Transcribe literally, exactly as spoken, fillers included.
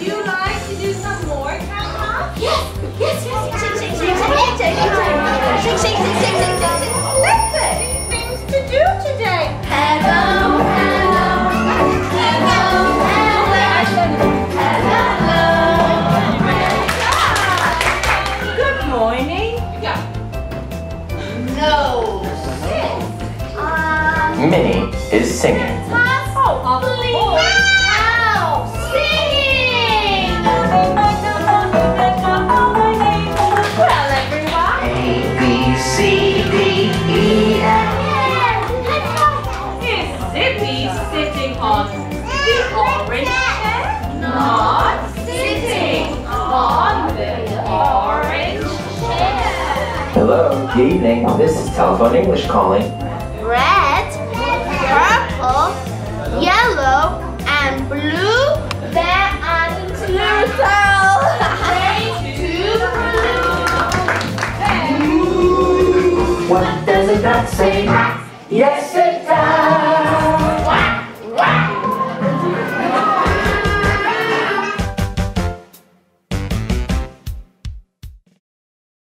Would you like to do some more count off? Yes, yes, yes. Shake, shake, shake, shake, shake, shake, shake, shake, shake, shake, shake. Perfect. Things to do today. Hello, hello, hello, hello, hello. Good morning. Yeah. No. Um. Minnie is singing. Hello, good evening. This is Telephone English calling. Red, purple, yellow, and blue. There are turtles. Red, blue. What does it not say? Yes, it does.